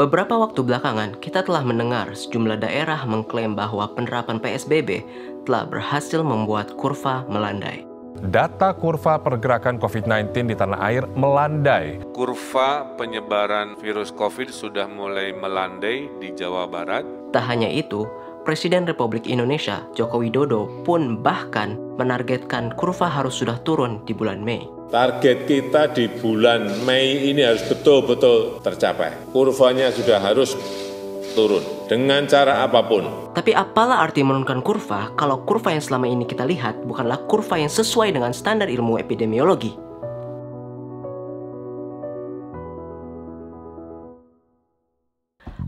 Beberapa waktu belakangan, kita telah mendengar sejumlah daerah mengklaim bahwa penerapan PSBB telah berhasil membuat kurva melandai. Data kurva pergerakan COVID-19 di tanah air melandai. Kurva penyebaran virus COVID sudah mulai melandai di Jawa Barat. Tak hanya itu, Presiden Republik Indonesia Joko Widodo pun bahkan menargetkan kurva harus sudah turun di bulan Mei. Target kita di bulan Mei ini harus betul-betul tercapai. Kurvanya sudah harus turun dengan cara apapun. Tapi apalah arti menurunkan kurva kalau kurva yang selama ini kita lihat bukanlah kurva yang sesuai dengan standar ilmu epidemiologi.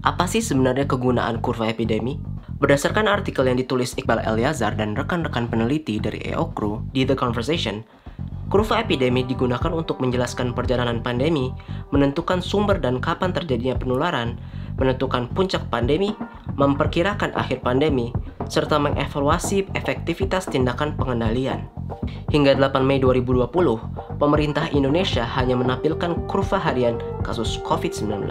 Apa sih sebenarnya kegunaan kurva epidemi? Berdasarkan artikel yang ditulis Iqbal Elyazar dan rekan-rekan peneliti dari EOKRO di The Conversation, kurva epidemi digunakan untuk menjelaskan perjalanan pandemi, menentukan sumber dan kapan terjadinya penularan, menentukan puncak pandemi, memperkirakan akhir pandemi, serta mengevaluasi efektivitas tindakan pengendalian. Hingga 8 Mei 2020, pemerintah Indonesia hanya menampilkan kurva harian kasus COVID-19.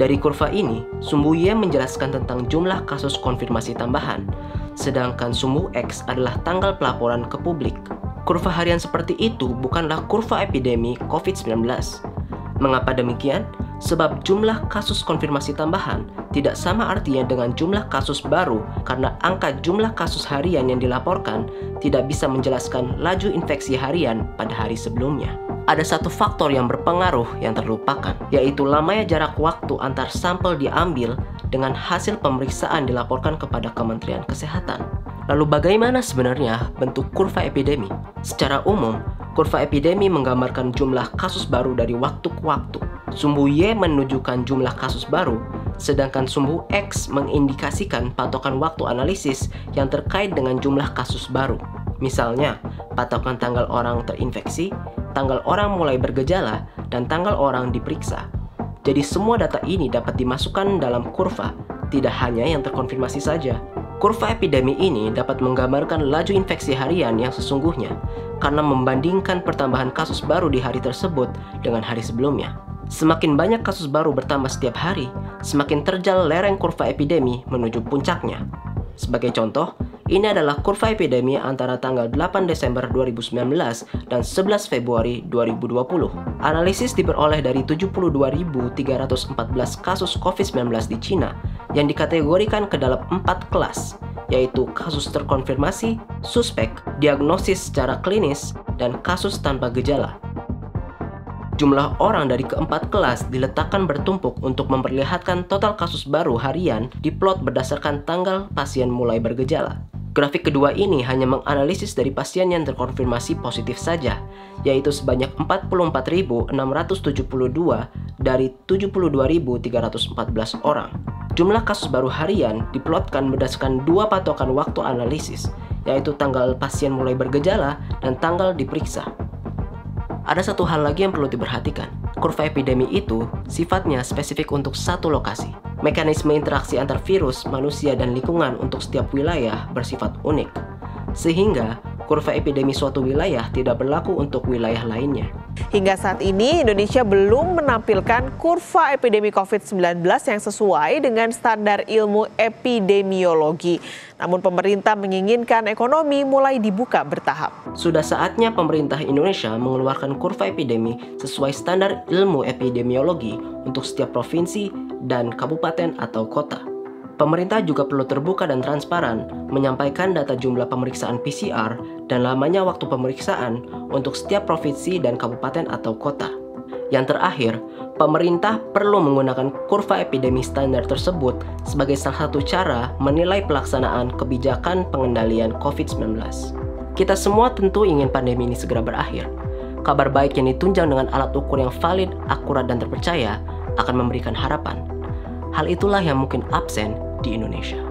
Dari kurva ini, sumbu Y menjelaskan tentang jumlah kasus konfirmasi tambahan, sedangkan sumbu X adalah tanggal pelaporan ke publik. Kurva harian seperti itu bukanlah kurva epidemi COVID-19. Mengapa demikian? Sebab jumlah kasus konfirmasi tambahan tidak sama artinya dengan jumlah kasus baru, karena angka jumlah kasus harian yang dilaporkan tidak bisa menjelaskan laju infeksi harian pada hari sebelumnya. Ada satu faktor yang berpengaruh yang terlupakan, yaitu lamanya jarak waktu antar sampel diambil dengan hasil pemeriksaan dilaporkan kepada Kementerian Kesehatan. Lalu bagaimana sebenarnya bentuk kurva epidemi? Secara umum, kurva epidemi menggambarkan jumlah kasus baru dari waktu ke waktu. Sumbu Y menunjukkan jumlah kasus baru, sedangkan sumbu X mengindikasikan patokan waktu analisis yang terkait dengan jumlah kasus baru. Misalnya, patokan tanggal orang terinfeksi, tanggal orang mulai bergejala, dan tanggal orang diperiksa. Jadi semua data ini dapat dimasukkan dalam kurva, tidak hanya yang terkonfirmasi saja. Kurva epidemi ini dapat menggambarkan laju infeksi harian yang sesungguhnya, karena membandingkan pertambahan kasus baru di hari tersebut dengan hari sebelumnya. Semakin banyak kasus baru bertambah setiap hari, semakin terjal lereng kurva epidemi menuju puncaknya. Sebagai contoh, ini adalah kurva epidemi antara tanggal 8 Desember 2019 dan 11 Februari 2020. Analisis diperoleh dari 72.314 kasus COVID-19 di Cina yang dikategorikan ke dalam 4 kelas, yaitu kasus terkonfirmasi, suspek, diagnosis secara klinis, dan kasus tanpa gejala. Jumlah orang dari keempat kelas diletakkan bertumpuk untuk memperlihatkan total kasus baru harian diplot berdasarkan tanggal pasien mulai bergejala. Grafik kedua ini hanya menganalisis dari pasien yang terkonfirmasi positif saja, yaitu sebanyak 44.672 dari 72.314 orang. Jumlah kasus baru harian diplotkan berdasarkan dua patokan waktu analisis, yaitu tanggal pasien mulai bergejala dan tanggal diperiksa. Ada satu hal lagi yang perlu diperhatikan. Kurva epidemi itu sifatnya spesifik untuk satu lokasi. Mekanisme interaksi antar virus, manusia, dan lingkungan untuk setiap wilayah bersifat unik. Sehingga, kurva epidemi suatu wilayah tidak berlaku untuk wilayah lainnya. Hingga saat ini, Indonesia belum menampilkan kurva epidemi COVID-19 yang sesuai dengan standar ilmu epidemiologi. Namun pemerintah menginginkan ekonomi mulai dibuka bertahap. Sudah saatnya pemerintah Indonesia mengeluarkan kurva epidemi sesuai standar ilmu epidemiologi untuk setiap provinsi dan kabupaten atau kota. Pemerintah juga perlu terbuka dan transparan menyampaikan data jumlah pemeriksaan PCR dan lamanya waktu pemeriksaan untuk setiap provinsi dan kabupaten atau kota. Yang terakhir, pemerintah perlu menggunakan kurva epidemi standar tersebut sebagai salah satu cara menilai pelaksanaan kebijakan pengendalian COVID-19. Kita semua tentu ingin pandemi ini segera berakhir. Kabar baik yang ditunjang dengan alat ukur yang valid, akurat, dan terpercaya akan memberikan harapan. Hal itulah yang mungkin absen di Indonesia.